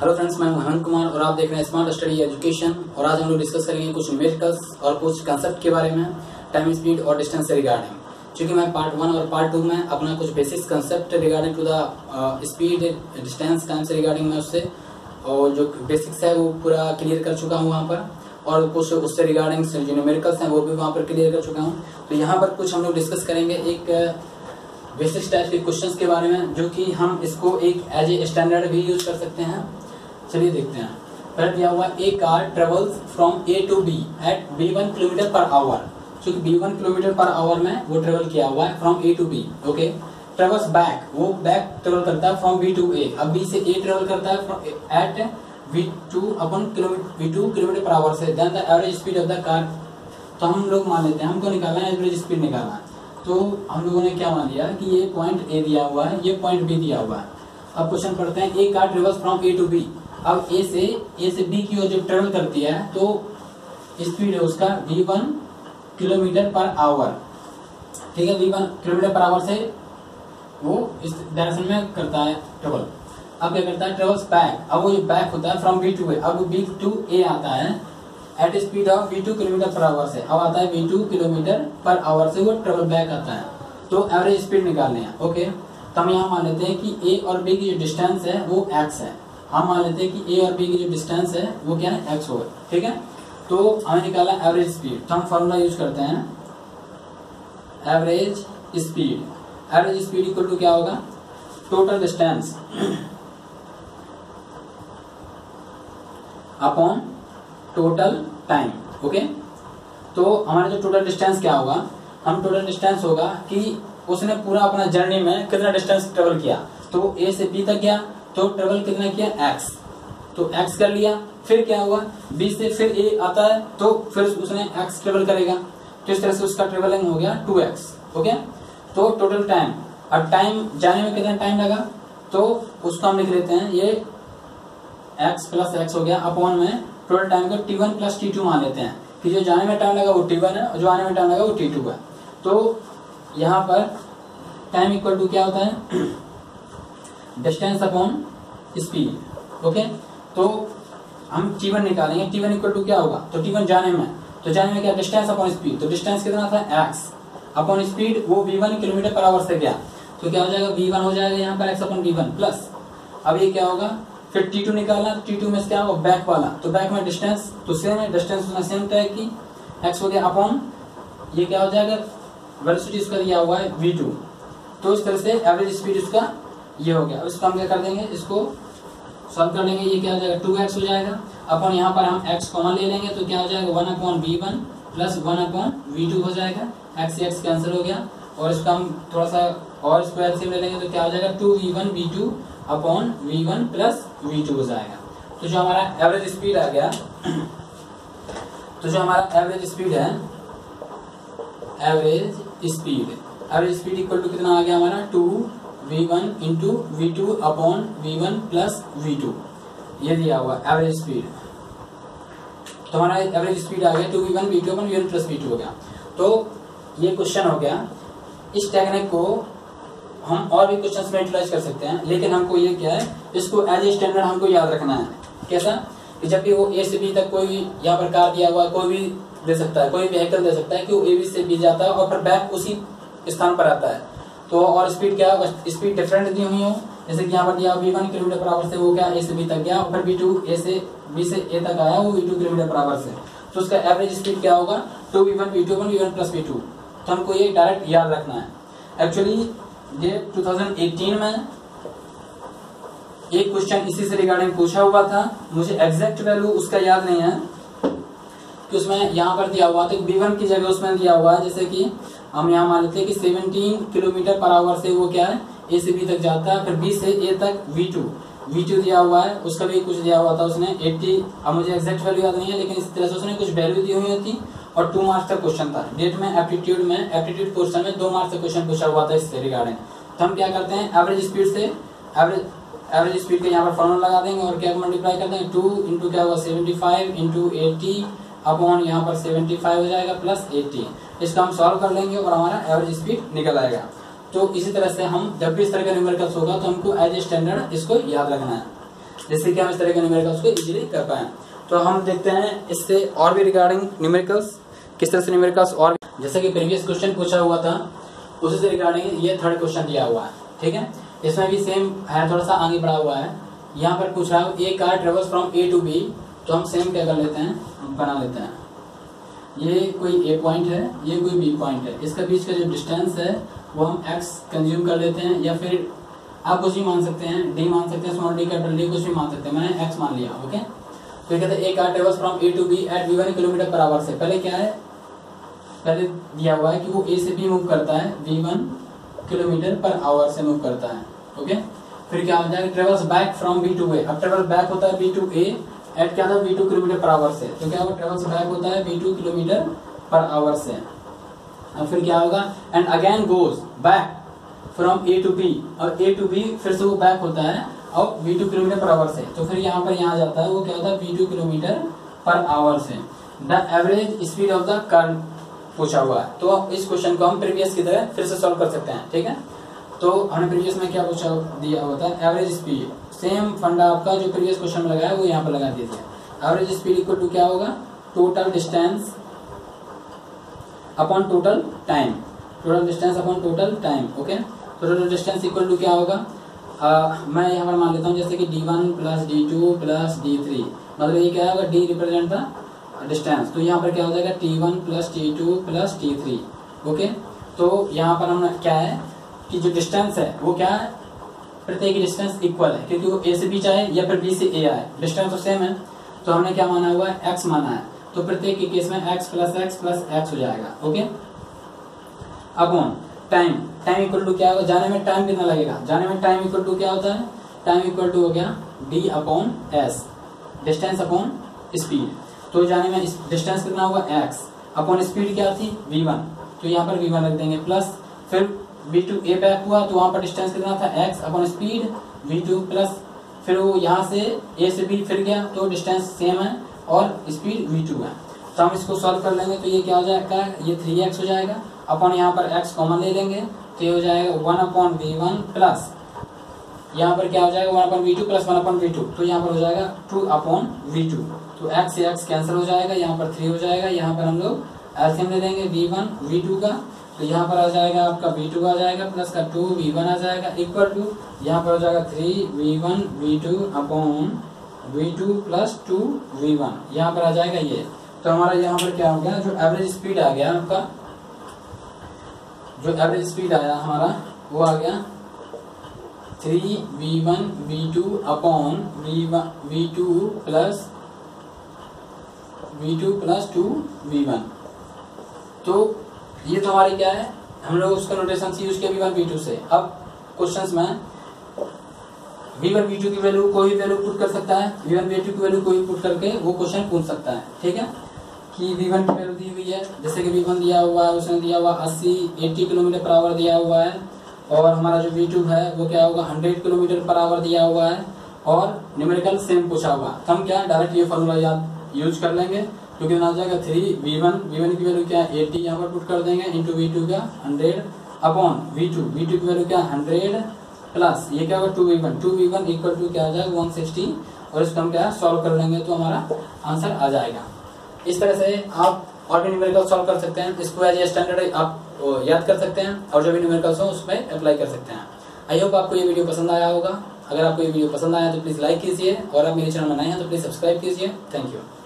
Hello friends, मैं हेमंत कुमार और आप देख रहे हैं स्मार्ट स्टडी एजुकेशन। और आज हम लोग डिस्कस करेंगे कुछ मेथड्स और कुछ कंसेप्ट के बारे में टाइम, स्पीड और डिस्टेंस से रिगार्डिंग। चूँकि मैं पार्ट वन और पार्ट टू में अपना कुछ basics concept regarding to the speed, distance, time से रिगार्डिंग में उससे और जो बेसिक्स है वो पूरा क्लियर कर चुका हूँ वहाँ पर, और कुछ उससे रिगार्डिंग जो न्यूमेरिकल्स हैं वो भी वहाँ पर क्लियर कर चुका हूँ। तो यहाँ पर कुछ हम लोग डिस्कस करेंगे एक बेसिक टाइप के क्वेश्चन के बारे में, जो कि हम इसको एक एज ए स्टैंडर्ड भी यूज कर सकते हैं। चलिए देखते हैं। पहले दिया हुआ a car travels from A to B at b1 kilometre per hour. चूँकि b1 किलोमीटर पर आवर में वो ट्रेवल किया हुआ है from A to B. Okay, travels back, वो बैक ट्रेवल करता है फ्रॉम बी टू ए। अब बी से ए ट्रेवल करता है at v2 kilometre per hour से। Then the average speed of the car, तो हम लोग मान लेते हैं, हमको निकालना है एवरेज स्पीड निकालना है। तो हम लोगों ने क्या मान लिया कि ये पॉइंट ए दिया हुआ है, ये पॉइंट बी दिया हुआ है। अब क्वेश्चन पढ़ते हैं, a car travels from A to B. अब ए से बी की ओर जब ट्रेवल करती है तो स्पीड है उसका v1 किलोमीटर पर आवर। ठीक है, v1 किलोमीटर पर आवर से वो इस डायरेक्शन में करता है ट्रेवल। अब क्या करता है, ट्रेवल्स बैक। अब वो जो बैक होता है फ्रॉम बी टू ए, अब बी टू ए आता है at speed of v2 kilometre per hour से। अब आता है v2 किलोमीटर पर आवर से वो ट्रेवल बैक आता है। तो एवरेज स्पीड निकालनी है। ओके, तो हम यहाँ मान लेते हैं कि ए और बी की जो डिस्टेंस है वो x है। हम मान लेते हैं कि ए और बी की जो डिस्टेंस है वो क्या है, x होगा। ठीक है, तो हमें निकाला एवरेज स्पीड। तो हम फॉर्मूला यूज करते हैं average speed. Average speed equal to क्या होगा, total distance upon total time. Okay, तो हमारा जो टोटल डिस्टेंस क्या होगा, हम टोटल डिस्टेंस होगा कि उसने पूरा अपना जर्नी में कितना डिस्टेंस ट्रेवल किया। तो ए से बी तक गया तो ट्रेवल कितना किया, x। तो x कर लिया, फिर क्या होगा, b से फिर a आता है तो फिर उसने x ट्रेवल करेगा। तो इस तरह से उसका ट्रेवलिंग हो गया 2x। ओके, तो टोटल टाइम, अब टाइम जाने में कितना टाइम लगा तो उसको हम लिख लेते हैं, ये x प्लस एक्स हो गया अपॉन में टोटल टाइम को t1 प्लस t2 मान लेते हैं कि जो जाने में टाइम लगा वो t1 है और जो आने में टाइम लगा वो t2 है। तो यहाँ पर टाइम इक्वल टू क्या होता है, डिस्टेंस अपॉन स्पीड। ओके, तो हम t1 निकालेंगे, t1 इक्वल टू क्या होगा, तो t1 जाने में, तो जाने में क्या, डिस्टेंस अपॉन स्पीड। तो डिस्टेंस कितना था, x अपॉन स्पीड, वो v1 किलोमीटर पर आवर से गया। तो क्या हो जाएगा, v1 हो जाएगा यहाँ पर x अपॉन v1 प्लस। अब ये क्या होगा, फिर t2 निकालना, t2 में से क्या होगा, बैक वाला, तो बैक में डिस्टेंस तो सेम है, डिस्टेंस उसमें सेम तय की एक्स हो गया अपॉन ये क्या हो जाएगा, वेलोसिटी उसका दिया हुआ है v2। तो इस तरह से एवरेज स्पीड उसका ये हो गया। इसको हम क्या कर देंगे, इसको सॉल्व कर लेंगे, ये क्या हो जाएगा 2x हो जाएगा अपन, यहाँ पर हम x कॉमन ले लेंगे तो क्या हो जाएगा 1 upon v1 plus 1 upon v2 हो जाएगा, x से x कैंसिल हो गया। और इसका हम थोड़ा सा और स्क्वायर से ले लेंगे तो क्या हो जाएगा 2v1 v2 upon v1 plus v2 हो जाएगा। तो जो हमारा एवरेज स्पीड आ गया, तो जो हमारा एवरेज स्पीड है, एवरेज स्पीड इक्वल टू कितना आ गया हमारा, 2v1 into v2 upon v1 plus v2, ये दिया हुआ एवरेज स्पीड। तो हमारा एवरेज स्पीड आ गया 2v1 v2 upon v1 plus v2 हो गया। तो ये क्वेश्चन हो गया। इस टेक्निक को हम और भी क्वेश्चंस में यूटिलाइज कर सकते हैं, लेकिन हमको ये क्या है, इसको एज ए स्टैंडर्ड हमको याद रखना है। कैसा कि जब भी वो ए से बी तक कोई यहाँ पर कार दिया हुआ, कोई भी दे सकता है, कोई व्हीकल दे सकता है कि वो ए बी से बी जाता है और फिर बैक उसी स्थान पर आता है। तो और स्पीड क्या होगा, स्पीड डिफरेंट दी हुई हो, जैसे कि यहाँ पर दिया v1 किलोमीटर पर आवर से वो क्या ए से बी तक गया और फिर v2 a से b से a तक आया वो v2 किलोमीटर पर आवर से। तो उसका एवरेज स्पीड क्या होगा, 2v1 v2 v1 plus v2। तो हमको ये डायरेक्ट याद रखना है। एक्चुअली ये 2018 में एक क्वेश्चन इसी से रिगार्डिंग पूछा हुआ था, मुझे एग्जैक्ट वैल्यू उसका याद नहीं है कि उसमें यहाँ पर दिया हुआ था v1 की जगह उसमें दिया हुआ है, जैसे कि हम यहाँ मान लेते हैं कि 17 किलोमीटर पर आवर से वो क्या है ए से बी तक जाता है, फिर बी से ए तक v2 दिया हुआ है, उसका भी कुछ दिया हुआ था उसने 80। अब मुझे एग्जैक्ट वैल्यू याद नहीं है, लेकिन इस तरह से उसने कुछ वैल्यू दी हुई थी और 2 मार्क्स का क्वेश्चन था। डेट में एप्टीट्यूड पोर्शन में 2 मार्क्स का क्वेश्चन पूछा हुआ था इससे रिगार्डिंग। तो हम क्या करते हैं, एवरेज स्पीड के यहाँ पर फॉर्मूला लगा देंगे और क्या मल्टीप्लाई कर देंगे, 2 क्या हुआ 75 इंटू 80 अपॉन यहाँ पर 75 हो जाएगा प्लस 80। इसका हम सॉल्व कर लेंगे और हमारा एवरेज स्पीड निकल आएगा। तो इसी तरह से हम जब भी इस तरह का न्यूमेरिकल्स होगा तो हमको एज ए स्टैंडर्ड इसको याद रखना है। जिससे कि हम इस तरह के न्यूमेरिकल्स को इजीली कर पाएँ। तो हम देखते हैं इससे और भी रिगार्डिंग न्यूमेरिकल्स, किस तरह से न्यूमेरिकल्स और जैसे कि प्रीवियस क्वेश्चन पूछा हुआ था उसी से रिगार्डिंग ये थर्ड क्वेश्चन दिया हुआ है। ठीक है, इसमें भी सेम है, थोड़ा सा आगे बढ़ा हुआ है। यहाँ पर पूछ रहा हूँ a car travels from A to B, तो हम सेम क्या कर लेते हैं, बना लेते हैं। ये कोई ए पॉइंट है, ये कोई बी पॉइंट है, इसके बीच का जो डिस्टेंस है वो हम एक्स कंज्यूम कर लेते हैं, या फिर आप कुछ भी मान सकते हैं, डी मान सकते हैं, स्मॉल डी कैपिटल डी कुछ भी मान सकते हैं। मैंने एक्स मान लिया। ओके, फिर कहते हैं a car travels from A to B at V 1 kilometre per hour से। पहले क्या है, पहले दिया हुआ है कि वो ए से बी मूव करता है, वी 1 किलोमीटर पर आवर से मूव करता है। ओके, फिर क्या हो जाएगा, travels back from B to A. अब ट्रेवल बैक होता है बी टू ए एट क्या था, बी 2 किलोमीटर पर आवर से, तो क्या होगा, ट्रेवल्स बैक होता है बी 2 किलोमीटर पर आवर से। अब फिर क्या होगा, and again goes back from A to B, और ए टू बी फिर से वो बैक होता है और बी 2 किलोमीटर पर आवर से, तो फिर यहाँ पर यहाँ जाता है, वो क्या होता है, बी 2 किलोमीटर पर आवर से। The average speed of the car पूछा हुआ है, तो इस क्वेश्चन को हम प्रीवियस की तरह फिर से सॉल्व कर सकते हैं। ठीक है, तो हमने प्रीवियस में क्या पूछा दिया हुआ था, एवरेज स्पीड, सेम फंडा आपका जो प्रीवियस क्वेश्चन में लगाया वो यहाँ पर लगा दीजिए। एवरेज स्पीड इक्वल टू क्या होगा, total distance upon total time, total distance upon total time. Okay, total distance equal to क्या होगा, मैं यहाँ पर मान लेता हूँ जैसे कि d1 plus d2 plus d3, मतलब ये क्या होगा, d रिप्रेजेंट द डिस्टेंस, तो यहाँ पर क्या हो जाएगा t1 plus t2 plus t3। Okay, तो यहाँ पर हम क्या है कि जो डिस्टेंस है वो क्या है, प्रत्येक डिस्टेंस इक्वल है, क्योंकि वो a से b आए या फिर b से a आए, डिस्टेंस तो सेम है। तो हमने क्या माना हुआ है, x माना है, तो प्रत्येक के केस में x plus x plus x हो जाएगा। Okay, upon time, time equal to क्या होगा, जाने में टाइम कितना लगेगा, जाने में टाइम इक्वल टू क्या होता है, टाइम इक्वल टू हो गया D upon S, distance upon speed. तो जाने में डिस्टेंस कितना होगा, एक्स अपॉन स्पीड क्या थी, वी 1, तो यहाँ पर वी 1 रख देंगे, प्लस फिर वी 2 ए बैक हुआ तो वहाँ पर डिस्टेंस कितना था, x upon speed V 2, plus फिर वो यहाँ से ए से बी फिर गया, तो डिस्टेंस सेम है और स्पीड वी 2 है। तो हम इसको सॉल्व कर लेंगे, तो ये क्या हो जाएगा, ये 3x हो जाएगा, अपन यहाँ पर x कॉमन ले लेंगे, तो ये हो जाएगा 1 अपॉन वी 1 प्लस यहाँ पर क्या हो जाएगा 1 upon V 2 plus 1 upon V 2, तो यहाँ पर हो जाएगा 2 अपॉन वी 2। तो x से x कैंसिल हो जाएगा, यहाँ पर 3 हो जाएगा, यहाँ पर हम लोग एल्सियम ले लेंगे वी 1 वी 2 का, तो यहाँ पर आ जाएगा आपका वी 2 आ जाएगा प्लस का 2 वी 1 आ जाएगा, इक्वल टू यहाँ पर हो जाएगा 3 V 1 V 2 upon V 2 plus 2 V 1, यहाँ पर आ जाएगा ये। तो हमारा यहाँ पर क्या हो गया, जो एवरेज स्पीड आ गया आपका, जो एवरेज स्पीड आया हमारा वो आ गया 3v1 v2 upon v2 plus 2v1। तो ये तो हमारी क्या है, हम लोग उसका नोटेशन से यूज किया v1 v2 से। अब क्वेश्चंस में v1 v2 की वैल्यू कोई भी वैल्यू पुट कर सकता है, v1 v2 की वैल्यू कोई पुट करके वो क्वेश्चन पूछ सकता है। ठीक है, कि v1 की वैल्यू दी हुई है, जैसे कि v1 दिया हुआ है, उसने दिया हुआ 80 किलोमीटर पर आवर दिया हुआ है, और हमारा जो v2 है वो क्या होगा 100 किलोमीटर पर आवर दिया हुआ है, और न्यूमेरिकल सेम पूछा हुआ। तो हम क्या डायरेक्ट ये फार्मूला याद यूज कर लेंगे, क्योंकि बना जाएगा 3v1 की वैल्यू क्या है 80, यहाँ पर पुट कर देंगे इंटू v2 का 100 अपॉन v2 की वैल्यू क्या 100 प्लस ये क्या होगा 2v1 इक्वल टू क्या आ जाएगा 160, और इसको हम क्या सॉल्व कर लेंगे तो हमारा आंसर आ जाएगा। इस तरह से आप और भी न्यूमेरिकल सॉल्व कर सकते हैं, इसको एज ए स्टैंडर्ड आप याद कर सकते हैं और जो भी न्यूमेरिकल्स हो उसमें अप्लाई कर सकते हैं। आई होप आपको ये वीडियो पसंद आया होगा। अगर आपको ये वीडियो पसंद आया तो प्लीज़ लाइक कीजिए, और आप मेरे चैनल में नए हैं तो प्लीज़ सब्सक्राइब कीजिए। Thank you.